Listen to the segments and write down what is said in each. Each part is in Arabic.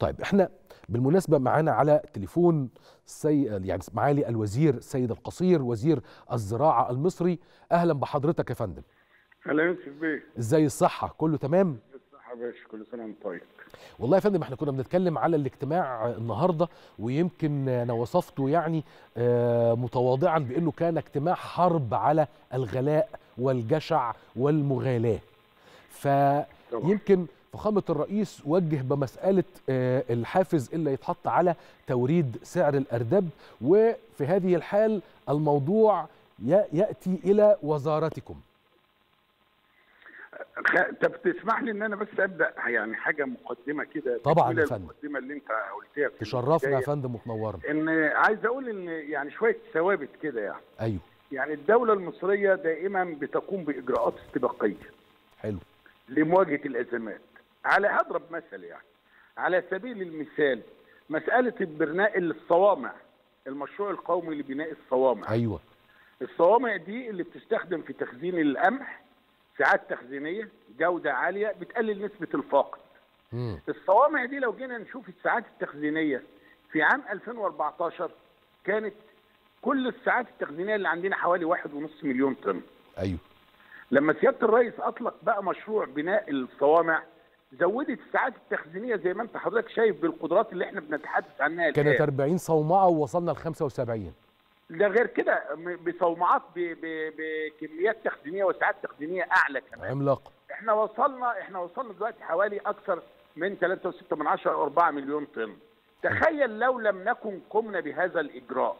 طيب احنا بالمناسبة معانا على تليفون يعني معالي الوزير السيد القصير وزير الزراعة المصري. أهلا بحضرتك يا فندم. أهلا يوسف بيه. إزاي الصحة؟ كله تمام؟ الصحة يا باشا، كل سنة وأنت طيب. والله يا فندم احنا كنا بنتكلم على الاجتماع النهاردة، ويمكن أنا وصفته يعني متواضعا بأنه كان اجتماع حرب على الغلاء والجشع والمغالاة. فيمكن فخامة الرئيس وجه بمسألة الحافز اللي يتحط على توريد سعر الأردب، وفي هذه الحال الموضوع يأتي إلى وزارتكم. طب تسمح لي أن أنا بس أبدأ يعني حاجة مقدمة كده. طبعا يا فندم. المقدمة اللي أنت قلتيها تشرفنا يا فندم وتنورنا. إن عايز أقول إن يعني شوية ثوابت كده يعني. أيوه. يعني الدولة المصرية دائما بتقوم بإجراءات استباقية. حلو. لمواجهة الأزمات. على هضرب مثل يعني، على سبيل المثال مسألة بناء الصوامع، المشروع القومي لبناء الصوامع. أيوة. الصوامع دي اللي بتستخدم في تخزين القمح، ساعات تخزينية جودة عالية بتقلل نسبة الفاقد. الصوامع دي لو جينا نشوف الساعات التخزينية في عام 2014 كانت كل الساعات التخزينية اللي عندنا حوالي 1.5 مليون طن. أيوة. لما سيادة الرئيس أطلق بقى مشروع بناء الصوامع زودت الساعات التخزينيه زي ما انت حضرتك شايف بالقدرات اللي احنا بنتحدث عنها الان. كانت 40 صومعه ووصلنا ل 75. ده غير كده بصومعات بكميات تخزينيه وساعات تخزينيه اعلى كمان. عملاق. احنا وصلنا دلوقتي حوالي اكثر من 3.6 او 4 مليون طن. تخيل لو لم نكن قمنا بهذا الاجراء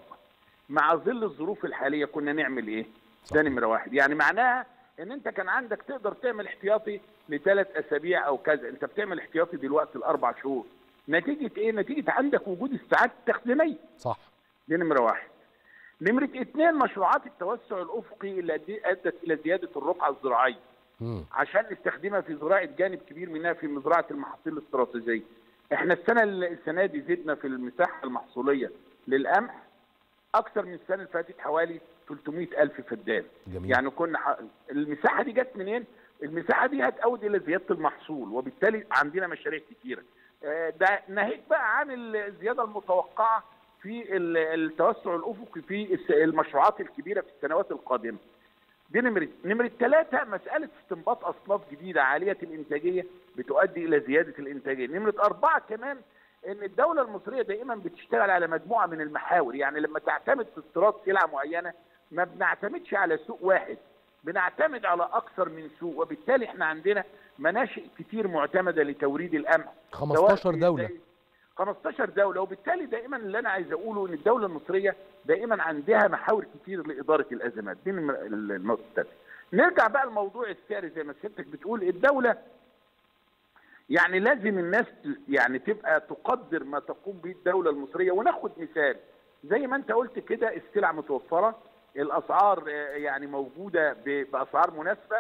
مع ظل الظروف الحاليه كنا نعمل ايه؟ ده نمره واحد. يعني معناها ان انت كان عندك تقدر تعمل احتياطي ل3 اسابيع او كذا، انت بتعمل احتياطي دلوقتي ل4 شهور. نتيجه ايه؟ نتيجه عندك وجود الساعات التخزينيه. صح. دي نمره واحد. نمره 2، مشروعات التوسع الافقي اللي ادت الى زياده الرقعه الزراعيه. عشان نستخدمها في زراعه جانب كبير منها في مزرعه المحاصيل الاستراتيجيه. احنا السنه دي زدنا في المساحه المحصوليه للقمح اكثر من السنه اللي فاتت حوالي 300,000 فدان. جميل. يعني كنا المساحه دي جت منين؟ المساحه دي هتقود الى زياده المحصول، وبالتالي عندنا مشاريع كتيره. ده ناهيك بقى عن الزياده المتوقعه في التوسع الافقي في المشروعات الكبيره في السنوات القادمه. دي نمره 3، مساله استنباط اصناف جديده عاليه الانتاجيه بتؤدي الى زياده الانتاجيه. نمره 4 كمان ان الدوله المصريه دائما بتشتغل على مجموعه من المحاور، يعني لما تعتمد في استيراد سلعه معينه ما بنعتمدش على سوق واحد، بنعتمد على اكثر من سوق، وبالتالي احنا عندنا مناشئ كتير معتمده لتوريد القمح. 15 دوله، وبالتالي دائما اللي انا عايز اقوله ان الدوله المصريه دائما عندها محاور كتير لاداره الازمات. دي النقطه الثانيه. نرجع بقى لموضوع السعر. زي ما سيادتك بتقول الدوله يعني لازم الناس يعني تبقى تقدر ما تقوم به الدولة المصرية. وناخد مثال زي ما انت قلت كده، السلع متوفرة، الأسعار يعني موجودة بأسعار مناسبة.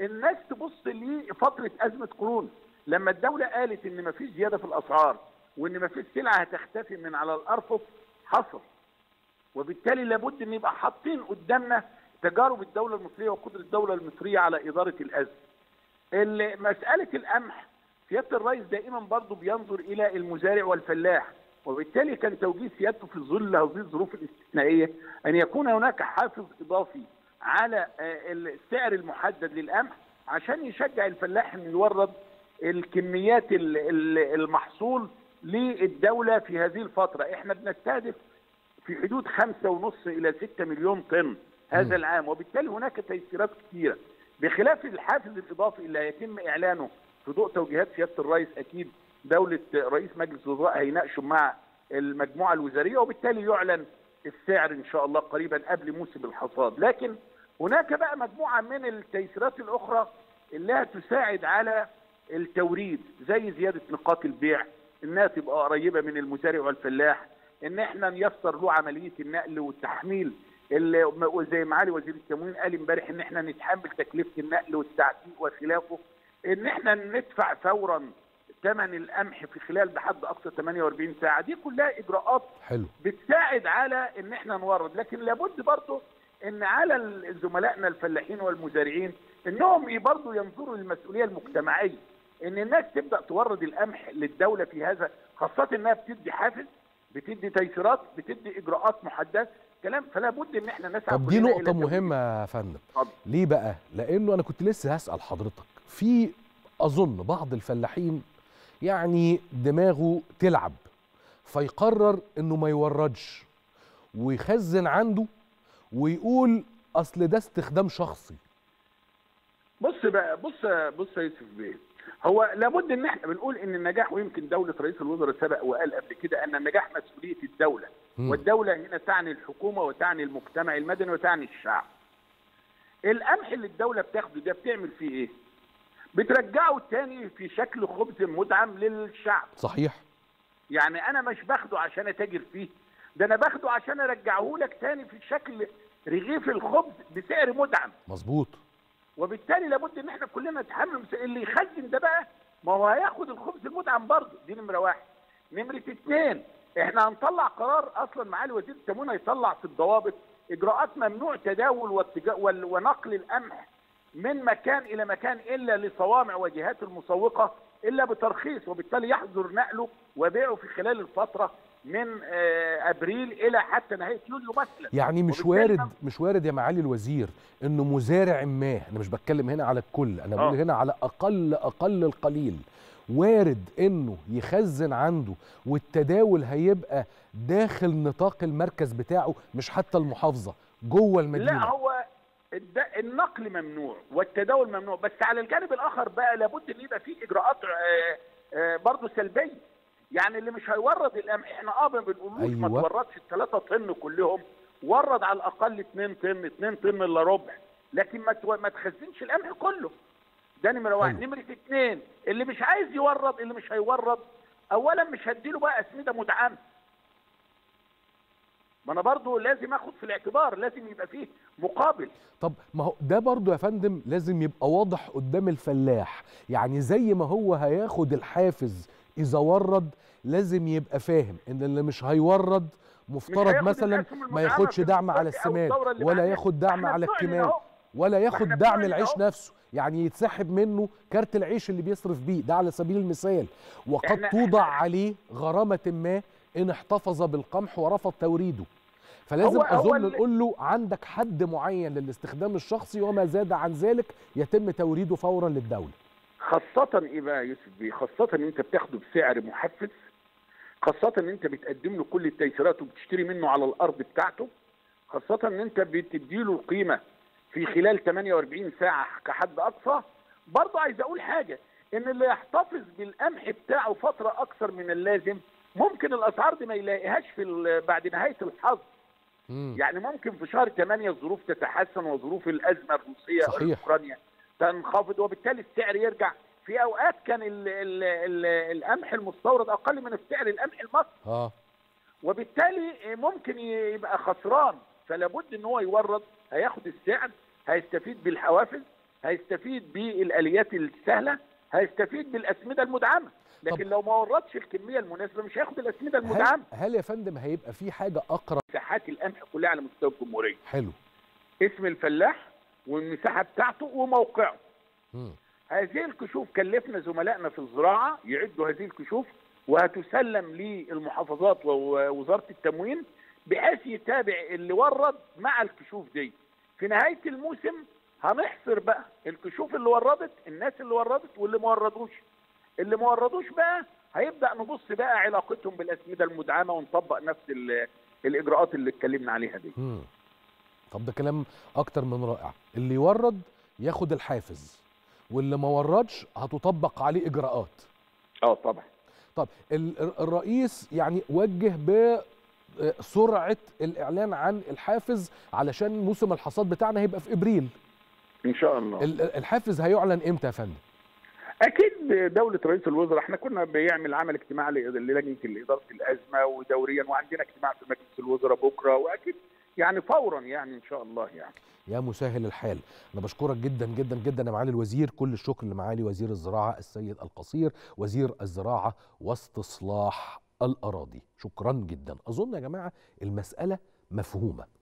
الناس تبص لفترة أزمة كورونا لما الدولة قالت إن مفيش زيادة في الأسعار وإن مفيش سلعة هتختفي من على الأرفف، حصل. وبالتالي لابد إن يبقى حاطين قدامنا تجارب الدولة المصرية وقدرة الدولة المصرية على إدارة الأزمة. مسألة القمح سيادة الرئيس دائما برضه بينظر إلى المزارع والفلاح، وبالتالي كان توجيه سيادته في ظل هذه الظروف الاستثنائية أن يكون هناك حافز إضافي على السعر المحدد للقمح عشان يشجع الفلاح أن يورد الكميات المحصول للدولة في هذه الفترة. إحنا بنستهدف في حدود 5.5 إلى 6 مليون طن هذا العام، وبالتالي هناك تيسيرات كثيرة. بخلاف الحافز الإضافي اللي هيتم إعلانه في ضوء توجيهات سيادة الرئيس، أكيد دولة رئيس مجلس الوزراء هيناقشوا مع المجموعة الوزارية، وبالتالي يعلن السعر إن شاء الله قريبا قبل موسم الحصاد. لكن هناك بقى مجموعة من التيسيرات الأخرى اللي تساعد على التوريد، زي زيادة نقاط البيع، إنها تبقى قريبة من المزارع والفلاح، إن إحنا نيسر له عملية النقل والتحميل، اللي زي معالي وزير التموين قال امبارح إن إحنا نتحمل تكلفة النقل والتعتيق وخلافه، ان احنا ندفع فورا ثمن القمح في خلال بحد اقصى 48 ساعه، دي كلها اجراءات حلو بتساعد على ان احنا نورد. لكن لابد برضه ان على زملائنا الفلاحين والمزارعين انهم برضه ينظروا للمسؤوليه المجتمعيه، ان الناس تبدا تورد القمح للدوله في هذا، خاصه انها بتدي حافز، بتدي تيسيرات، بتدي اجراءات محدده كلام، فلا بد ان احنا نسعى. طب دي نقطه مهمه يا فندم. ليه بقى؟ لانه انا كنت لسه هسال حضرتك في اظن بعض الفلاحين يعني دماغه تلعب فيقرر انه ما يوردش ويخزن عنده ويقول اصل ده استخدام شخصي. بص بقى، بص يا يوسف بيه، هو لابد ان احنا بنقول ان النجاح، ويمكن دوله رئيس الوزراء سبق وقال قبل كده ان النجاح مسؤوليه الدوله، والدوله هنا تعني الحكومه وتعني المجتمع المدني وتعني الشعب. القمح اللي الدوله بتاخده ده بتعمل فيه ايه؟ بترجعه تاني في شكل خبز مدعم للشعب. صحيح. يعني انا مش باخده عشان اتاجر فيه، ده انا باخده عشان ارجعه لك تاني في شكل رغيف الخبز بسعر مدعم. مظبوط. وبالتالي لابد ان احنا كلنا نتحمل، اللي يخزن ده بقى ما هو هياخد الخبز المدعم برضه، دي نمره واحد. نمره اثنين، احنا هنطلع قرار اصلا معالي وزير التموين هيطلع في الضوابط اجراءات ممنوع تداول ونقل القمح من مكان الى مكان الا لصوامع وجهات المسوقه الا بترخيص، وبالتالي يحظر نقله وبيعه في خلال الفتره من ابريل الى حتى نهايه يوليو مثلا. يعني مش وارد يا معالي الوزير انه مزارع ما، انا مش بتكلم هنا على الكل، انا بقول هنا على اقل القليل، وارد انه يخزن عنده والتداول هيبقى داخل نطاق المركز بتاعه، مش حتى المحافظه، جوه المدينه. لا، هو النقل ممنوع والتداول ممنوع، بس على الجانب الاخر بقى لابد ان يبقى في اجراءات برضه سلبيه. يعني اللي مش هيورد القمح احنا ما بنقولوش ما توردش الثلاثة طن كلهم، ورد على الاقل 2 طن، 2 طن الا ربع، لكن ما تخزنش القمح كله. ده نمره واحد. نمره اثنين، اللي مش عايز يورد، اللي مش هيورد، اولا مش هديله بقى اسمده مدعمه. ما انا برضه لازم اخد في الاعتبار، لازم يبقى فيه مقابل. طب ما هو ده برضه يا فندم لازم يبقى واضح قدام الفلاح، يعني زي ما هو هياخد الحافز إذا ورد، لازم يبقى فاهم إن اللي مش هيورد مفترض مثلا ما ياخدش دعم على السماد، ولا ياخد دعم على الكمام، ولا ياخد دعم العيش نفسه، يعني يتسحب منه كارت العيش اللي بيصرف بيه ده على سبيل المثال، وقد توضع عليه غرامة ما إن احتفظ بالقمح ورفض توريده. فلازم أظن نقول له عندك حد معين للاستخدام الشخصي، وما زاد عن ذلك يتم توريده فورا للدولة. خاصة ايه بقى يا يوسف بيه؟ خاصة ان انت بتاخده بسعر محفز، خاصة ان انت بتقدم له كل التيسيرات وبتشتري منه على الارض بتاعته، خاصة ان انت بتديله قيمة في خلال 48 ساعة كحد اقصى. برضه عايز اقول حاجة، ان اللي يحتفظ بالقمح بتاعه فترة اكثر من اللازم ممكن الاسعار دي ما يلاقيهاش في بعد نهاية الحظ. يعني ممكن في شهر 8 الظروف تتحسن، وظروف الازمة الروسية واوكرانيا تنخفض، وبالتالي السعر يرجع. في اوقات كان القمح المستورد اقل من سعر القمح المصري. وبالتالي ممكن يبقى خسران، فلا بد ان هو يورد، هياخد السعر، هيستفيد بالحوافز، هيستفيد بالاليات السهله، هيستفيد بالاسمده المدعمه، لكن لو ما وردش الكميه المناسبه مش هياخد الاسمده المدعمه. هل يا فندم هيبقى في حاجه اقرب مساحات القمح كلها على مستوى الجمهوريه؟ حلو. اسم الفلاح والمساحه بتاعته وموقعه. هذه الكشوف كلفنا زملائنا في الزراعه يعدوا هذه الكشوف، وهتسلم للمحافظات ووزاره التموين بحيث يتابع اللي ورد مع الكشوف دي. في نهايه الموسم هنحصر بقى الكشوف اللي وردت، الناس اللي وردت، واللي ما وردوش. اللي ما وردوش بقى هيبدا نبص بقى علاقتهم بالاسمده المدعمه، ونطبق نفس الاجراءات اللي اتكلمنا عليها دي. طب ده كلام اكتر من رائع. اللي يورد ياخد الحافز، واللي ما وردش هتطبق عليه اجراءات. طبعا. طب الرئيس يعني وجه بسرعه الاعلان عن الحافز علشان موسم الحصاد بتاعنا هيبقى في ابريل ان شاء الله. الحافز هيعلن امتى يا فندم؟ اكيد دوله رئيس الوزراء، احنا كنا بيعمل عمل اجتماع للجنه اداره الازمه ودوريا، وعندنا اجتماع في مجلس الوزراء بكره، واكيد يعني فورا يعني ان شاء الله يعني. يا مسهل الحال، انا بشكرك جدا جدا جدا يا معالي الوزير، كل الشكر لمعالي وزير الزراعه السيد القصير، وزير الزراعه واستصلاح الاراضي، شكرا جدا. اظن يا جماعه المساله مفهومه.